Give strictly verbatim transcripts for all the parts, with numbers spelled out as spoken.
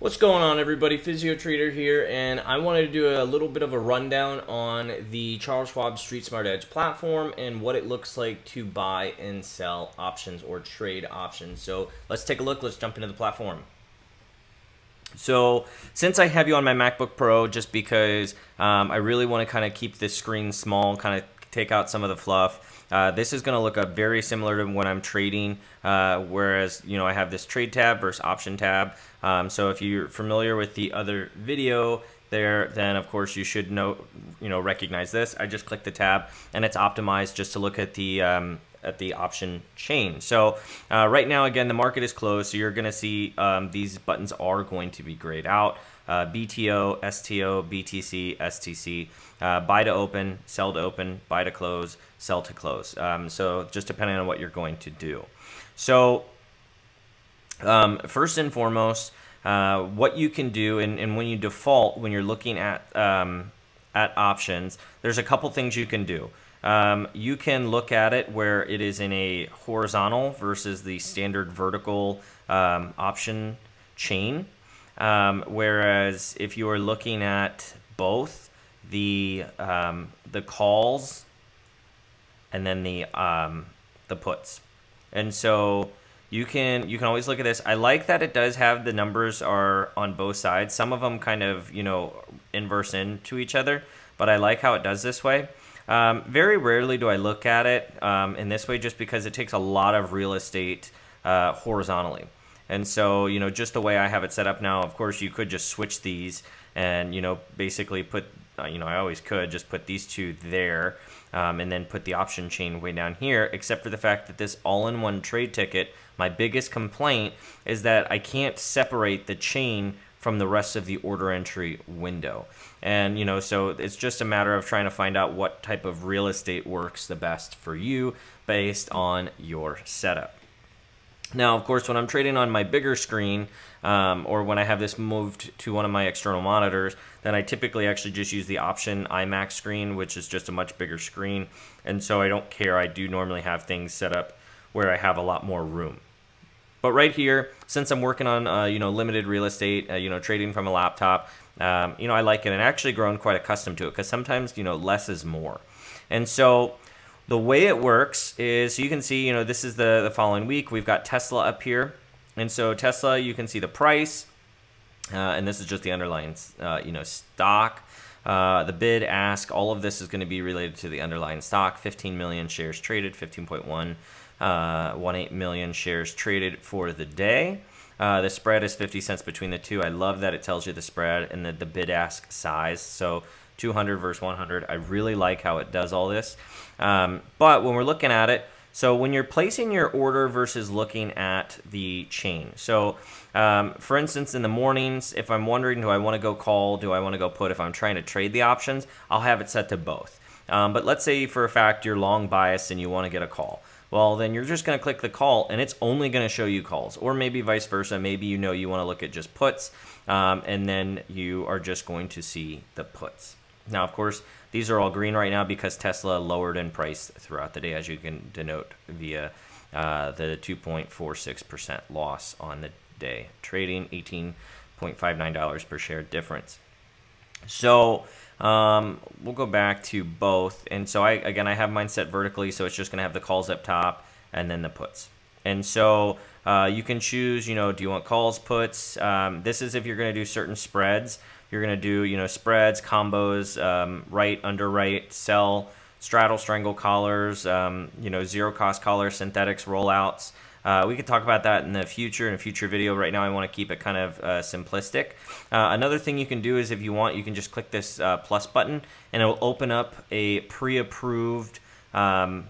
What's going on, everybody? PhysioTrader here, and I wanted to do a little bit of a rundown on the Charles Schwab StreetSmart Edge platform and what it looks like to buy and sell options or trade options. So let's take a look. Let's jump into the platform. So since I have you on my MacBook Pro, just because um, I really want to kind of keep this screen small, kind of take out some of the fluff, Uh, this is going to look up very similar to when I'm trading, uh, whereas, you know, I have this trade tab versus option tab. Um, so if you're familiar with the other video there, then of course you should know, you know, recognize this. I just click the tab and it's optimized just to look at the um, at the option chain. So uh, right now, again, the market is closed, so you're going to see um, these buttons are going to be grayed out. Uh, B T O, S T O, B T C, S T C, uh, buy to open, sell to open, buy to close, sell to close. Um, so just depending on what you're going to do. So um, first and foremost, uh, what you can do, and, and when you default, when you're looking at, um, at options, there's a couple things you can do. Um, you can look at it where it is in a horizontal versus the standard vertical um, option chain. Um, whereas if you are looking at both the um, the calls and then the um, the puts, and so you can you can always look at this. I like that it does have the numbers are on both sides. Some of them kind of, you know, inverse into each other, but I like how it does this way. Um, very rarely do I look at it um, in this way, just because it takes a lot of real estate uh, horizontally. And so, you know, just the way I have it set up now, of course, you could just switch these and, you know, basically put, you know, I always could just put these two there um, and then put the option chain way down here, except for the fact that this all-in-one trade ticket, my biggest complaint is that I can't separate the chain from the rest of the order entry window. And, you know, so it's just a matter of trying to find out what type of real estate works the best for you based on your setup. Now, of course, when I'm trading on my bigger screen um, or when I have this moved to one of my external monitors, then I typically actually just use the option iMac screen, which is just a much bigger screen. And so I don't care. I do normally have things set up where I have a lot more room. But right here, since I'm working on uh, you know, limited real estate, uh, you know, trading from a laptop, um, you know, I like it, and actually grown quite accustomed to it, because sometimes, you know, less is more. And so the way it works is, you can see, you know, this is the, the following week. We've got Tesla up here. And so Tesla, you can see the price. Uh, and this is just the underlying, uh, you know, stock. Uh, the bid, ask, all of this is going to be related to the underlying stock. fifteen million shares traded, fifteen point one, uh, eighteen million shares traded for the day. Uh, the spread is fifty cents between the two. I love that it tells you the spread and the, the bid-ask size. So two hundred versus one hundred. I really like how it does all this. Um, but when we're looking at it, so when you're placing your order versus looking at the chain. So um, for instance, in the mornings, if I'm wondering, do I want to go call? Do I want to go put? If I'm trying to trade the options, I'll have it set to both. Um, but let's say for a fact you're long biased and you want to get a call. Well, then you're just going to click the call and it's only going to show you calls, or maybe vice versa. Maybe, you know, you want to look at just puts um, and then you are just going to see the puts. Now, of course, these are all green right now because Tesla lowered in price throughout the day, as you can denote via uh, the two point four six percent loss on the day, trading eighteen dollars and fifty-nine cents per share difference. So um, we'll go back to both. And so, I again, I have mine set vertically, so it's just going to have the calls up top and then the puts. And so uh, you can choose, you know, do you want calls, puts? Um, this is if you're going to do certain spreads. You're going to do, you know, spreads, combos, um, right, under right, sell, straddle, strangle collars, um, you know, zero cost collars, synthetics, rollouts. Uh, we could talk about that in the future, in a future video. Right now, I want to keep it kind of uh, simplistic. Uh, another thing you can do is, if you want, you can just click this uh, plus button and it will open up a pre-approved, um,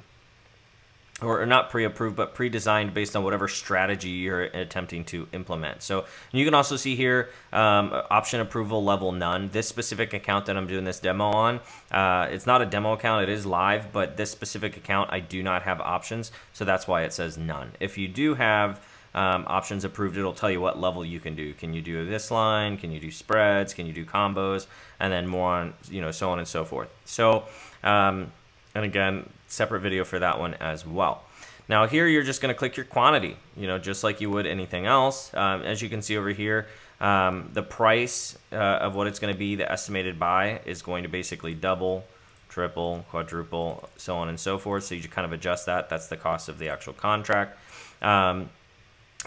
or not pre-approved, but pre-designed based on whatever strategy you're attempting to implement. So you can also see here, um, option approval level none. This specific account that I'm doing this demo on, uh, it's not a demo account, it is live, but this specific account, I do not have options, so that's why it says none. If you do have um, options approved, it'll tell you what level you can do. Can you do this line? Can you do spreads? Can you do combos? And then more on, you know, so on and so forth. So, um, and again, separate video for that one as well. Now here you're just gonna click your quantity, you know, just like you would anything else. Um, as you can see over here, um, the price uh, of what it's gonna be, the estimated buy, is going to basically double, triple, quadruple, so on and so forth. So you just kind of adjust that. That's the cost of the actual contract. Um,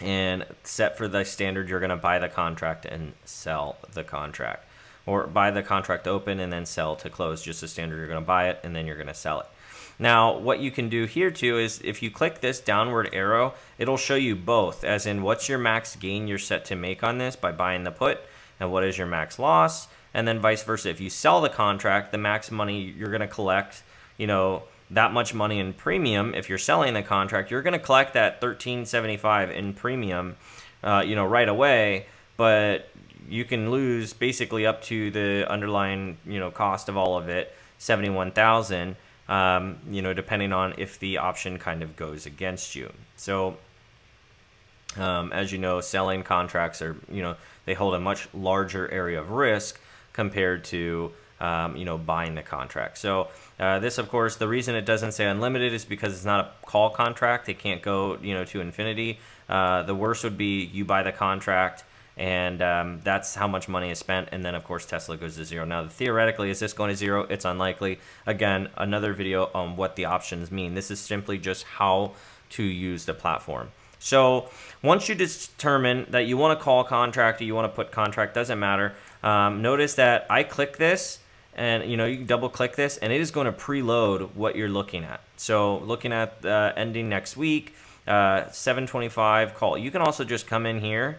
and set for the standard, you're gonna buy the contract and sell the contract, or buy the contract open and then sell to close. Just a standard, you're gonna buy it and then you're gonna sell it. Now, what you can do here too is if you click this downward arrow, it'll show you both, as in what's your max gain you're set to make on this by buying the put, and what is your max loss, and then vice versa. If you sell the contract, the max money you're gonna collect, you know, that much money in premium. If you're selling the contract, you're gonna collect that thirteen seventy-five in premium, uh, you know, right away, but you can lose basically up to the underlying, you know, cost of all of it, seventy-one thousand. Um, you know, depending on if the option kind of goes against you. So, um, as you know, selling contracts are, you know, they hold a much larger area of risk compared to, um, you know, buying the contract. So uh, this, of course, the reason it doesn't say unlimited is because it's not a call contract. It can't go, you know, to infinity. Uh, the worst would be you buy the contract and um, that's how much money is spent, and then of course Tesla goes to zero. Now theoretically, is this going to zero? It's unlikely. Again, another video on what the options mean. This is simply just how to use the platform. So once you determine that you want to call contract or you want to put contract, doesn't matter, um, notice that I click this, and you know, you can double click this and it is going to preload what you're looking at. So looking at uh, ending next week, uh, seven twenty-five call. You can also just come in here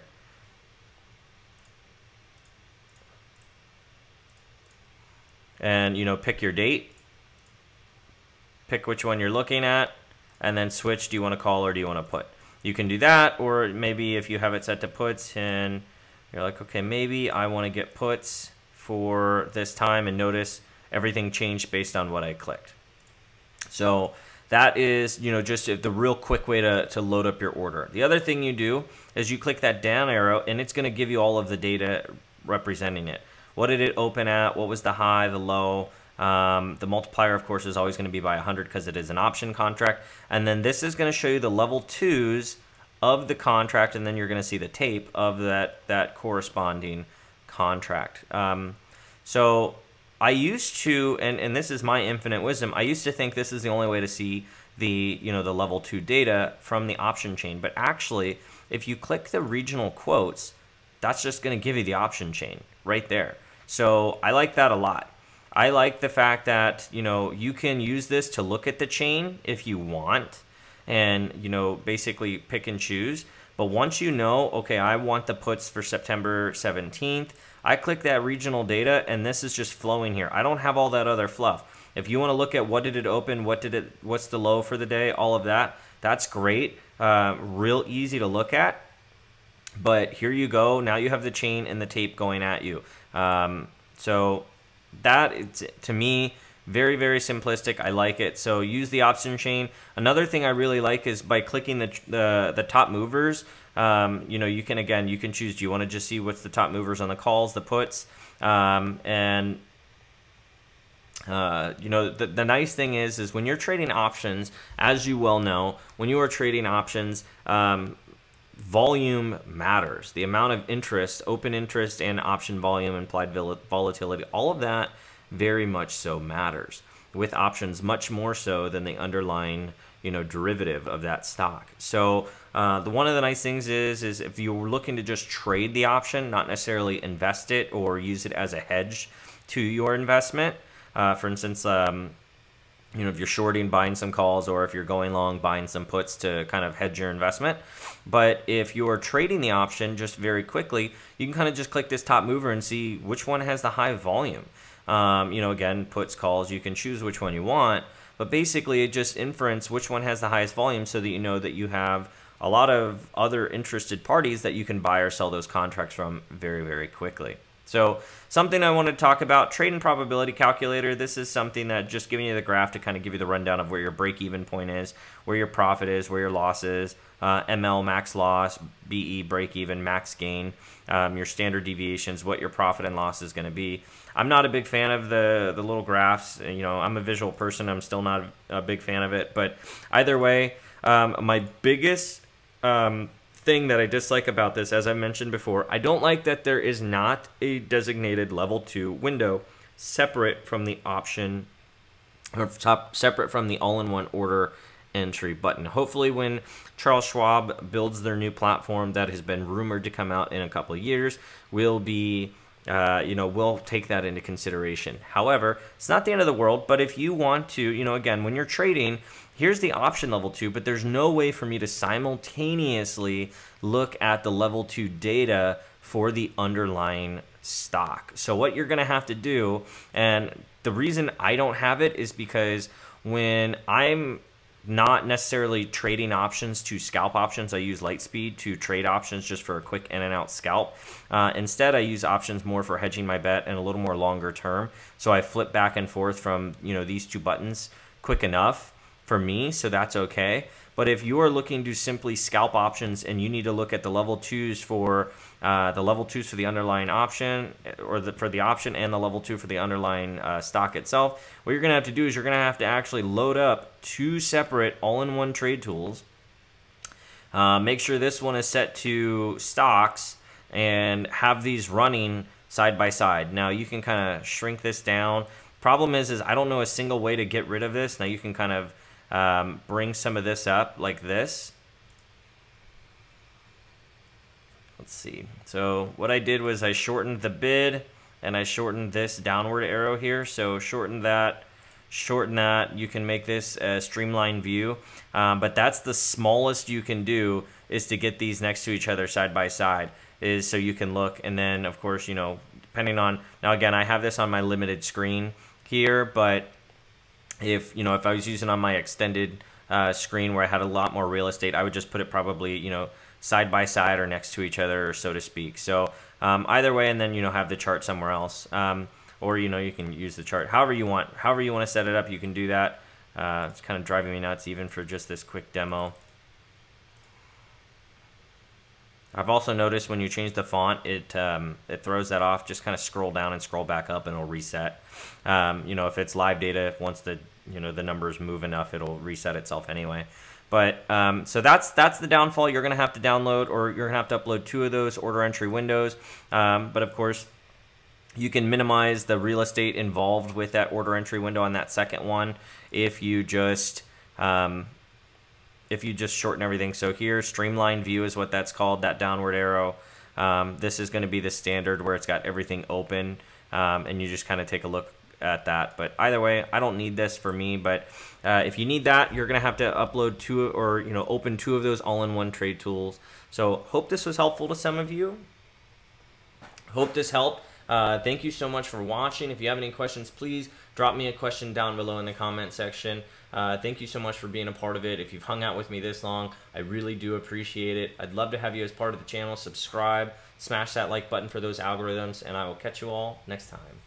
and, you know, pick your date, pick which one you're looking at, and then switch. Do you want to call or do you want to put? You can do that, or maybe if you have it set to puts and you're like, okay, maybe I want to get puts for this time, and notice everything changed based on what I clicked. So that is, you know, just the real quick way to, to load up your order. The other thing you do is you click that down arrow and it's going to give you all of the data representing it. What did it open at? What was the high, the low? Um, the multiplier, of course, is always going to be by one hundred because it is an option contract. And then this is going to show you the level twos of the contract, and then you're going to see the tape of that, that corresponding contract. Um, so I used to, and, and this is my infinite wisdom, I used to think this is the only way to see the, you know, the level two data from the option chain. But actually, if you click the regional quotes, that's just going to give you the option chain right there. So I like that a lot. I like the fact that, you know, you can use this to look at the chain if you want and, you know, basically pick and choose. But once you know, okay, I want the puts for September seventeenth, I click that regional data and this is just flowing here. I don't have all that other fluff. If you want to look at what did it open, what did it, what's the low for the day, all of that, that's great. Uh, real easy to look at. But here you go. Now you have the chain and the tape going at you. Um, so that is, to me, very, very simplistic. I like it. So use the option chain. Another thing I really like is by clicking the the, the top movers. Um, you know, you can again, you can choose. Do you want to just see what's the top movers on the calls, the puts, um, and uh, you know, the, the nice thing is, is when you're trading options, as you well know, when you are trading options. Um, Volume matters. The amount of interest, open interest, and option volume, implied volatility, all of that very much so matters with options, much more so than the underlying, you know, derivative of that stock. So uh, the one of the nice things is, is if you're looking to just trade the option, not necessarily invest it or use it as a hedge to your investment. Uh, for instance, um, you know, if you're shorting, buying some calls, or if you're going long, buying some puts to kind of hedge your investment. But if you're trading the option just very quickly, you can kind of just click this top mover and see which one has the high volume. Um, you know, again, puts, calls, you can choose which one you want, but basically it just inference which one has the highest volume so that you know that you have a lot of other interested parties that you can buy or sell those contracts from very, very quickly. So something I want to talk about, trade and probability calculator. This is something that just giving you the graph to kind of give you the rundown of where your break-even point is, where your profit is, where your loss is, uh, M L, max loss, B E, break-even, max gain, um, your standard deviations, what your profit and loss is going to be. I'm not a big fan of the, the little graphs. You know, I'm a visual person. I'm still not a big fan of it. But either way, Um, my biggest um, thing that I dislike about this, as I mentioned before, I don't like that there is not a designated level two window separate from the option, or top, separate from the all-in-one order entry button. Hopefully when Charles Schwab builds their new platform that has been rumored to come out in a couple of years, we'll be, uh, you know, we'll take that into consideration. However, it's not the end of the world, but if you want to, you know, again, when you're trading, here's the option level two, but there's no way for me to simultaneously look at the level two data for the underlying stock. So what you're gonna have to do, and the reason I don't have it is because when I'm not necessarily trading options to scalp options, I use Lightspeed to trade options just for a quick in and out scalp. Uh, instead, I use options more for hedging my bet and a little more longer term. So I flip back and forth from, you know, these two buttons quick enough for me, so that's okay. But if you are looking to simply scalp options and you need to look at the level twos for uh, the level twos for the underlying option, or the, for the option and the level two for the underlying uh, stock itself, what you're gonna have to do is you're gonna have to actually load up two separate all-in-one trade tools. Uh, make sure this one is set to stocks and have these running side by side. Now you can kind of shrink this down. Problem is, is I don't know a single way to get rid of this. Now you can kind of Um, bring some of this up like this. Let's see. So what I did was I shortened the bid and I shortened this downward arrow here. So shorten that, shorten that. You can make this a streamlined view, um, but that's the smallest you can do, is to get these next to each other side by side, is so you can look. And then of course, you know, depending on, now again, I have this on my limited screen here, but if, you know, if I was using on my extended uh, screen where I had a lot more real estate, I would just put it probably, you know, side by side or next to each other, or so to speak. So um, either way, and then, you know, have the chart somewhere else, um, or, you know, you can use the chart however you want. However you want to set it up, you can do that. Uh, it's kind of driving me nuts even for just this quick demo. I've also noticed when you change the font, it um, it throws that off. Just kind of scroll down and scroll back up, and it'll reset. Um, you know, if it's live data, once the you know the numbers move enough, it'll reset itself anyway. But um, so that's that's the downfall. You're gonna have to download, or you're gonna have to upload two of those order entry windows. Um, but of course, you can minimize the real estate involved with that order entry window on that second one if you just. Um, if you just shorten everything. So here, streamlined view is what that's called, that downward arrow. Um, this is gonna be the standard where it's got everything open, um, and you just kind of take a look at that. But either way, I don't need this for me, but uh, if you need that, you're gonna have to upload two, or you know, open two of those all-in-one trade tools. So hope this was helpful to some of you. Hope this helped. Uh, thank you so much for watching. If you have any questions, please drop me a question down below in the comment section. Uh, thank you so much for being a part of it. If you've hung out with me this long, I really do appreciate it. I'd love to have you as part of the channel. Subscribe, smash that like button for those algorithms, and I will catch you all next time.